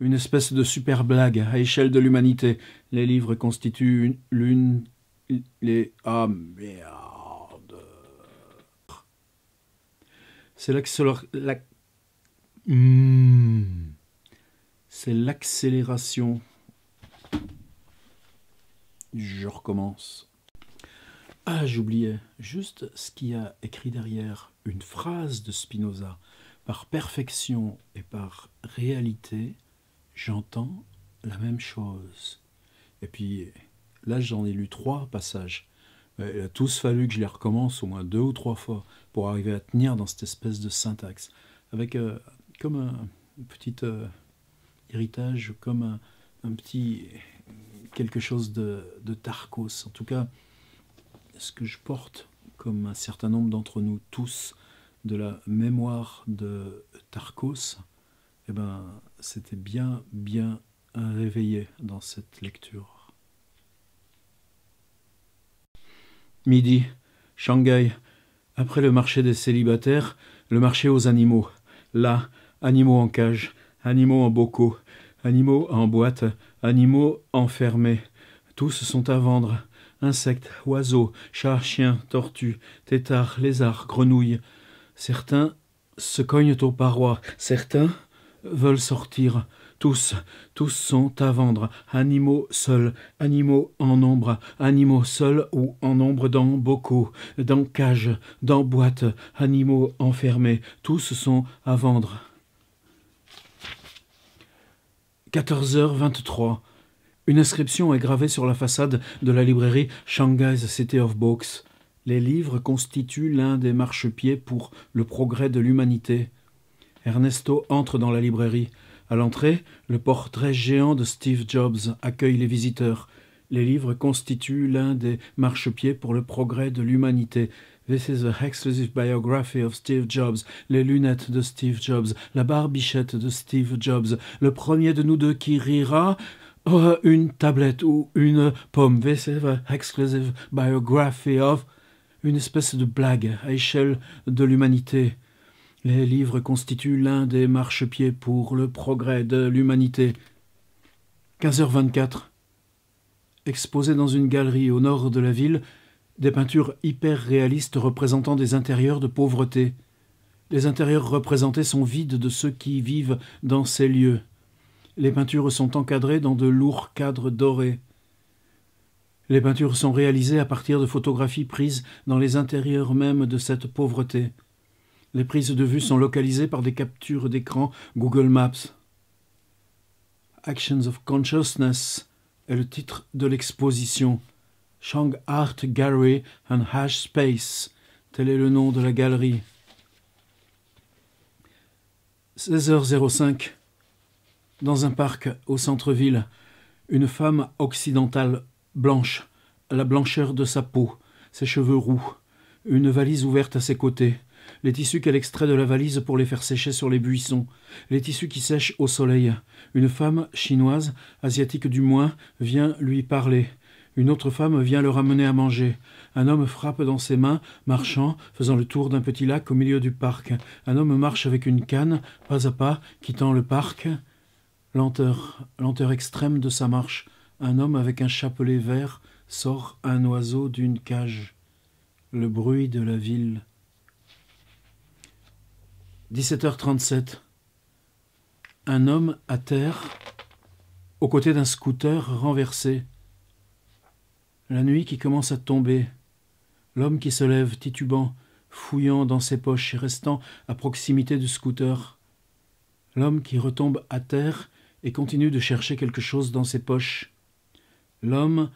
une espèce de super blague à échelle de l'humanité. Les livres constituent l'une... les... Ah, merde... C'est l'accélération. Je recommence. Ah, j'oubliais juste ce qu'il y a écrit derrière une phrase de Spinoza. Par perfection et par réalité, j'entends la même chose. Et puis, là, j'en ai lu 3 passages. Il a tous fallu que je les recommence au moins 2 ou 3 fois pour arriver à tenir dans cette espèce de syntaxe. Avec comme un petit héritage, comme un petit quelque chose de Tarkos. En tout cas, ce que je porte, comme un certain nombre d'entre nous tous, de la mémoire de Tarkos, eh ben, c'était bien, bien réveillé dans cette lecture. Midi, Shanghai. Après le marché des célibataires, le marché aux animaux. Là, animaux en cage, animaux en bocaux, animaux en boîte, animaux enfermés. Tous sont à vendre. Insectes, oiseaux, chats, chiens, tortues, têtards, lézards, grenouilles. Certains se cognent aux parois, certains veulent sortir. Tous sont à vendre. Animaux seuls, animaux en nombre, animaux seuls ou en nombre dans bocaux, dans cages, dans boîtes, animaux enfermés. Tous sont à vendre. 14h23. Une inscription est gravée sur la façade de la librairie Shanghai's City of Books. Les livres constituent l'un des marchepieds pour le progrès de l'humanité. Ernesto entre dans la librairie. À l'entrée, le portrait géant de Steve Jobs accueille les visiteurs. Les livres constituent l'un des marchepieds pour le progrès de l'humanité. This is the exclusive biography of Steve Jobs, les lunettes de Steve Jobs, la barbichette de Steve Jobs, le premier de nous deux qui rira... une tablette ou une pomme. This is the exclusive biography of... Une espèce de blague à échelle de l'humanité. Les livres constituent l'un des marchepieds pour le progrès de l'humanité. 15h24. Exposées dans une galerie au nord de la ville, des peintures hyper réalistes représentant des intérieurs de pauvreté. Les intérieurs représentés sont vides de ceux qui vivent dans ces lieux. Les peintures sont encadrées dans de lourds cadres dorés. Les peintures sont réalisées à partir de photographies prises dans les intérieurs même de cette pauvreté. Les prises de vue sont localisées par des captures d'écran Google Maps. Actions of Consciousness est le titre de l'exposition. Chang Art Gallery and Hash Space, tel est le nom de la galerie. 16h05. Dans un parc au centre-ville, une femme occidentale blanche, à la blancheur de sa peau, ses cheveux roux, une valise ouverte à ses côtés, les tissus qu'elle extrait de la valise pour les faire sécher sur les buissons, les tissus qui sèchent au soleil. Une femme chinoise, asiatique du moins, vient lui parler. Une autre femme vient leur amener à manger. Un homme frappe dans ses mains, marchant, faisant le tour d'un petit lac au milieu du parc. Un homme marche avec une canne, pas à pas, quittant le parc... Lenteur extrême de sa marche, un homme avec un chapelet vert sort un oiseau d'une cage. Le bruit de la ville. 17h37. Un homme à terre, aux côtés d'un scooter renversé. La nuit qui commence à tomber. L'homme qui se lève, titubant, fouillant dans ses poches et restant à proximité du scooter. L'homme qui retombe à terre et continue de chercher quelque chose dans ses poches. L'homme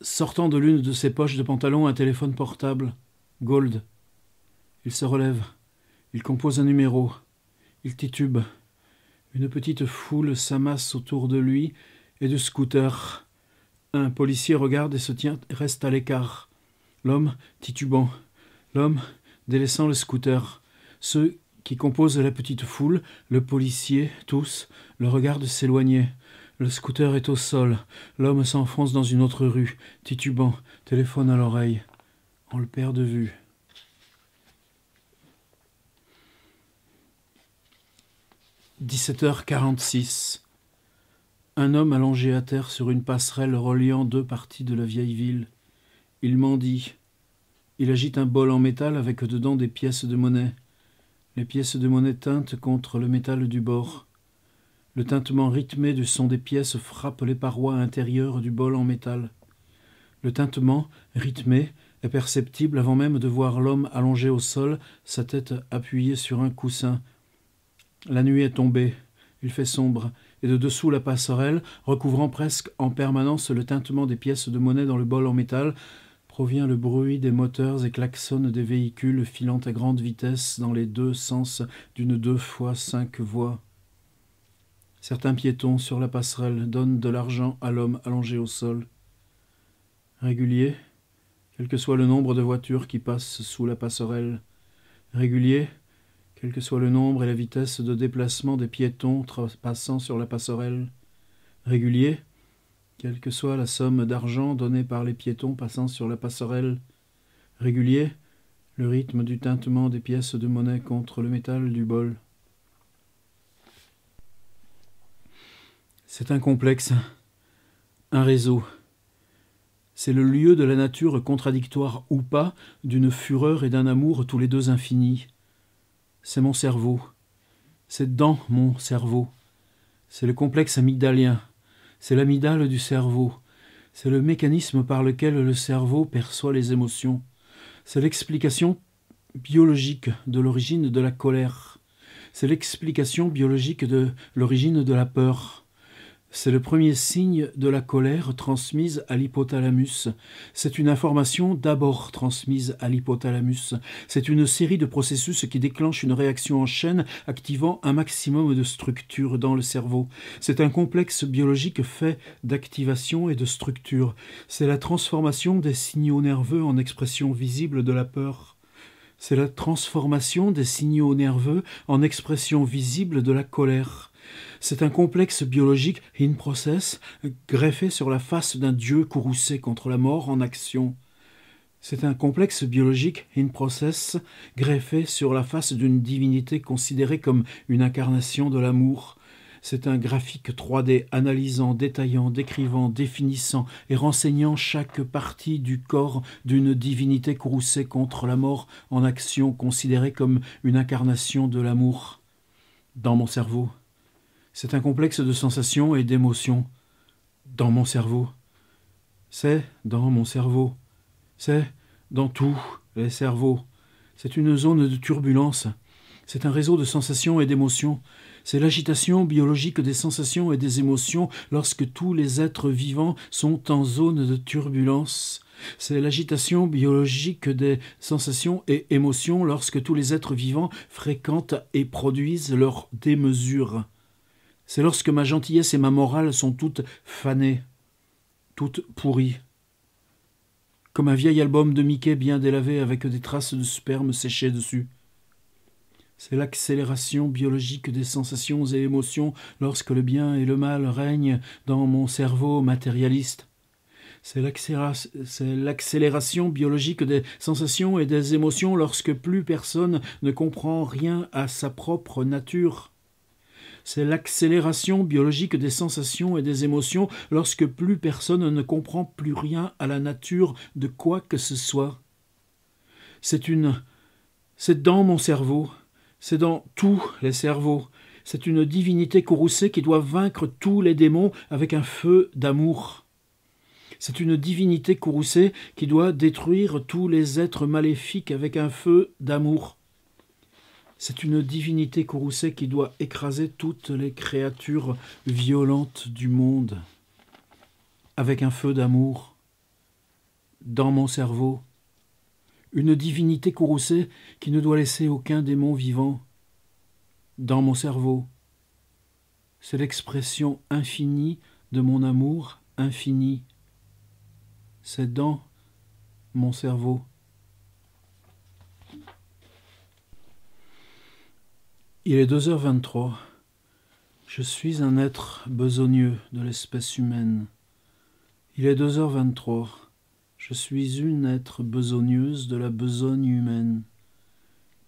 sortant de l'une de ses poches de pantalon un téléphone portable, Gold. Il se relève. Il compose un numéro. Il titube. Une petite foule s'amasse autour de lui et de scooters. Un policier regarde et se tient, reste à l'écart. L'homme titubant. L'homme délaissant le scooter. Ceux qui composent la petite foule, le policier, tous, le regardent s'éloigner. Le scooter est au sol. L'homme s'enfonce dans une autre rue, titubant, téléphone à l'oreille. On le perd de vue. 17h46. Un homme allongé à terre sur une passerelle reliant deux parties de la vieille ville. Il mendie. Il agite un bol en métal avec dedans des pièces de monnaie. Les pièces de monnaie tintent contre le métal du bord. Le tintement rythmé du son des pièces frappe les parois intérieures du bol en métal. Le tintement, rythmé, est perceptible avant même de voir l'homme allongé au sol, sa tête appuyée sur un coussin. La nuit est tombée, il fait sombre, et de dessous la passerelle, recouvrant presque en permanence le tintement des pièces de monnaie dans le bol en métal, provient le bruit des moteurs et klaxons des véhicules filant à grande vitesse dans les deux sens d'une 2 fois 5 voies. Certains piétons sur la passerelle donnent de l'argent à l'homme allongé au sol. Régulier, quel que soit le nombre de voitures qui passent sous la passerelle. Régulier, quel que soit le nombre et la vitesse de déplacement des piétons passant sur la passerelle. Régulier, quelle que soit la somme d'argent donnée par les piétons passant sur la passerelle. Régulier, le rythme du tintement des pièces de monnaie contre le métal du bol. C'est un complexe, un réseau. C'est le lieu de la nature contradictoire ou pas, d'une fureur et d'un amour tous les deux infinis. C'est mon cerveau. C'est dans mon cerveau. C'est le complexe amygdalien. C'est l'amygdale du cerveau. C'est le mécanisme par lequel le cerveau perçoit les émotions. C'est l'explication biologique de l'origine de la colère. C'est l'explication biologique de l'origine de la peur. C'est le premier signe de la colère transmise à l'hypothalamus. C'est une information d'abord transmise à l'hypothalamus. C'est une série de processus qui déclenchent une réaction en chaîne, activant un maximum de structures dans le cerveau. C'est un complexe biologique fait d'activation et de structure. C'est la transformation des signaux nerveux en expression visible de la peur. C'est la transformation des signaux nerveux en expression visible de la colère. C'est un complexe biologique in process, greffé sur la face d'un dieu courroucé contre la mort en action. C'est un complexe biologique in process, greffé sur la face d'une divinité considérée comme une incarnation de l'amour. C'est un graphique 3D analysant, détaillant, décrivant, définissant et renseignant chaque partie du corps d'une divinité courroucée contre la mort en action, considérée comme une incarnation de l'amour. Dans mon cerveau. C'est un complexe de sensations et d'émotions. Dans mon cerveau. C'est dans mon cerveau. C'est dans tous les cerveaux. C'est une zone de turbulence. C'est un réseau de sensations et d'émotions. C'est l'agitation biologique des sensations et des émotions lorsque tous les êtres vivants sont en zone de turbulence. C'est l'agitation biologique des sensations et émotions lorsque tous les êtres vivants fréquentent et produisent leur démesure. C'est lorsque ma gentillesse et ma morale sont toutes fanées, toutes pourries. Comme un vieil album de Mickey bien délavé avec des traces de sperme séchées dessus. C'est l'accélération biologique des sensations et émotions lorsque le bien et le mal règnent dans mon cerveau matérialiste. C'est l'accélération biologique des sensations et des émotions lorsque plus personne ne comprend rien à sa propre nature. C'est l'accélération biologique des sensations et des émotions lorsque plus personne ne comprend plus rien à la nature de quoi que ce soit. C'est dans mon cerveau, c'est dans tous les cerveaux, c'est une divinité courroucée qui doit vaincre tous les démons avec un feu d'amour. C'est une divinité courroucée qui doit détruire tous les êtres maléfiques avec un feu d'amour. C'est une divinité courroucée qui doit écraser toutes les créatures violentes du monde avec un feu d'amour. Dans mon cerveau, une divinité courroucée qui ne doit laisser aucun démon vivant. Dans mon cerveau, c'est l'expression infinie de mon amour infini. C'est dans mon cerveau. Il est 2h23. Je suis un être besogneux de l'espèce humaine. Il est 2h23. Je suis une être besogneuse de la besogne humaine.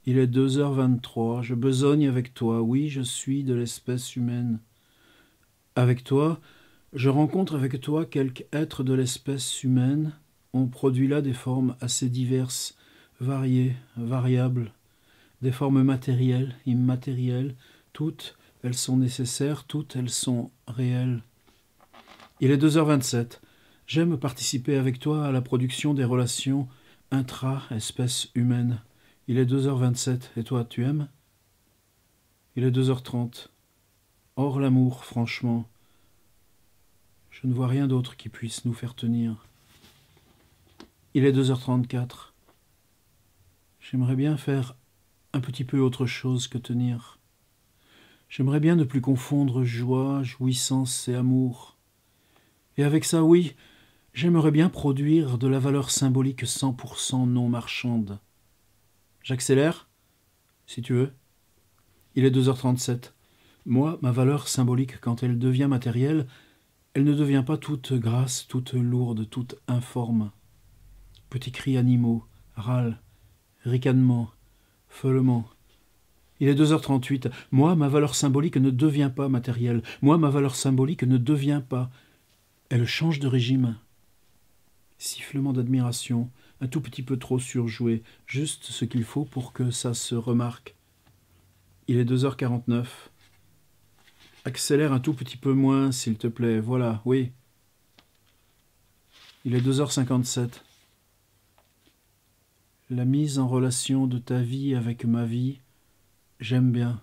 Il est 2h23, je besogne avec toi, oui, je suis de l'espèce humaine. Avec toi, je rencontre avec toi quelque être de l'espèce humaine, on produit là des formes assez diverses, variées, variables, des formes matérielles, immatérielles, toutes, elles sont nécessaires, toutes, elles sont réelles. Il est 2h27, j'aime participer avec toi à la production des relations intra-espèce humaine. Il est 2h27, et toi, tu aimes? Il est 2h30. Hors l'amour, franchement. Je ne vois rien d'autre qui puisse nous faire tenir. Il est 2h34. J'aimerais bien faire un petit peu autre chose que tenir. J'aimerais bien ne plus confondre joie, jouissance et amour. Et avec ça, oui, j'aimerais bien produire de la valeur symbolique 100% non marchande. J'accélère, si tu veux. Il est 2h37. Moi, ma valeur symbolique, quand elle devient matérielle, elle ne devient pas toute grasse, toute lourde, toute informe. Petits cris animaux, râles, ricanements, feulements. Il est 2h38. Moi, ma valeur symbolique ne devient pas matérielle. Moi, ma valeur symbolique ne devient pas. Elle change de régime. Sifflement d'admiration. Un tout petit peu trop surjoué, juste ce qu'il faut pour que ça se remarque. Il est 2h49. Accélère un tout petit peu moins, s'il te plaît. Voilà, oui. Il est 2h57. La mise en relation de ta vie avec ma vie, j'aime bien.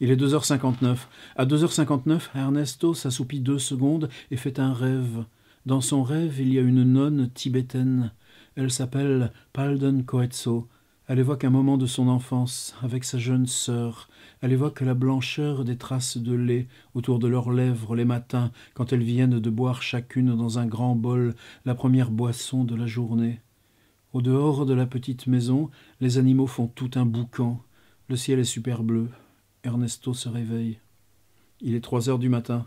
Il est 2h59. À 2h59, Ernesto s'assoupit 2 secondes et fait un rêve. Dans son rêve, il y a une nonne tibétaine. Elle s'appelle Palden Koetso. Elle évoque un moment de son enfance avec sa jeune sœur. Elle évoque la blancheur des traces de lait autour de leurs lèvres les matins quand elles viennent de boire chacune dans un grand bol la première boisson de la journée. Au dehors de la petite maison, les animaux font tout un boucan. Le ciel est super bleu. Ernesto se réveille. Il est 3h du matin.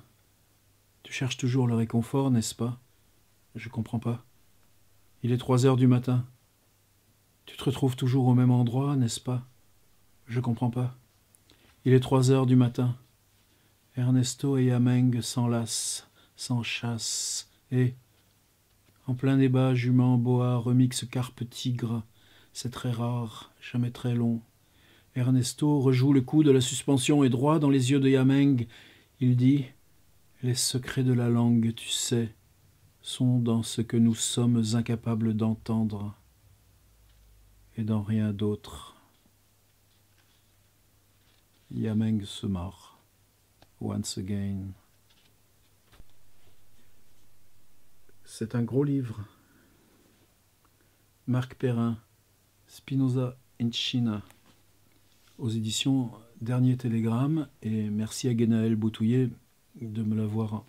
Tu cherches toujours le réconfort, n'est-ce pas ? Je comprends pas. Il est 3h du matin. Tu te retrouves toujours au même endroit, n'est-ce pas? Je comprends pas. Il est 3h du matin. Ernesto et Yameng s'enlacent, s'enchassent, et, en plein débat, jument boa remix carpe tigre. C'est très rare, jamais très long. Ernesto rejoue le coup de la suspension et droit dans les yeux de Yameng. Il dit « Les secrets de la langue, tu sais. » sont dans ce que nous sommes incapables d'entendre et dans rien d'autre. Yameng se marre, once again. C'est un gros livre. Marc Perrin, Spinoza in China, aux éditions Dernier Télégramme, et merci à Guénaëlle Boutouillet de me l'avoir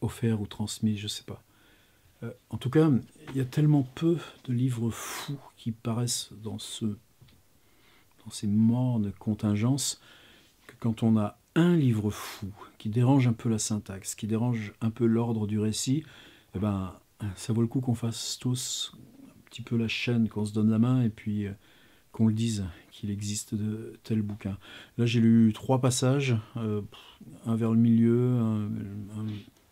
offert ou transmis, je sais pas. En tout cas, il y a tellement peu de livres fous qui paraissent dans ces mornes contingences que quand on a un livre fou qui dérange un peu la syntaxe, qui dérange un peu l'ordre du récit, eh ben, ça vaut le coup qu'on fasse tous un petit peu la chaîne, qu'on se donne la main et puis qu'on le dise, qu'il existe de tels bouquins. Là, j'ai lu 3 passages, un vers le milieu,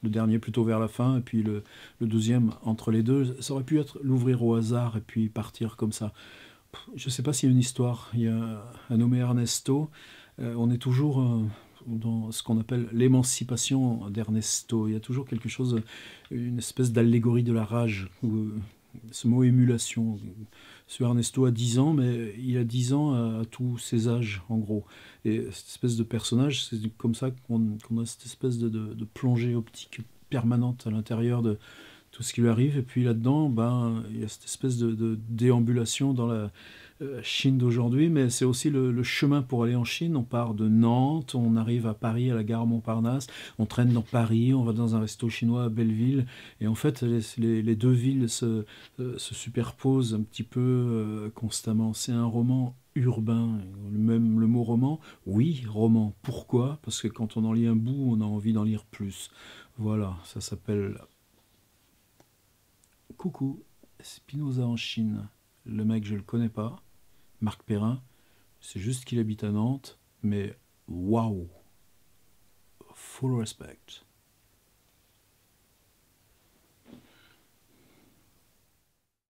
le dernier plutôt vers la fin, et puis le deuxième entre les deux. Ça aurait pu être l'ouvrir au hasard et puis partir comme ça. Je ne sais pas s'il y a une histoire. Il y a un nommé Ernesto. On est toujours dans ce qu'on appelle l'émancipation d'Ernesto. Il y a toujours quelque chose, une espèce d'allégorie de la rage, ce mot émulation. Ce Ernesto a 10 ans, mais il a 10 ans à tous ses âges, en gros. Et cette espèce de personnage, c'est comme ça qu'on a cette espèce de plongée optique permanente à l'intérieur de tout ce qui lui arrive. Et puis là-dedans, ben, il y a cette espèce de déambulation dans la Chine d'aujourd'hui, mais c'est aussi le chemin pour aller en Chine. On part de Nantes, on arrive à Paris, à la gare Montparnasse, on traîne dans Paris, on va dans un resto chinois à Belleville, et en fait, les deux villes se superposent un petit peu constamment. C'est un roman urbain, même le mot roman, oui, roman. Pourquoi? Parce que quand on en lit un bout, on a envie d'en lire plus. Voilà, ça s'appelle « Coucou, Spinoza en Chine ». Le mec, je le connais pas. Marc Perrin, c'est juste qu'il habite à Nantes, mais waouh, full respect.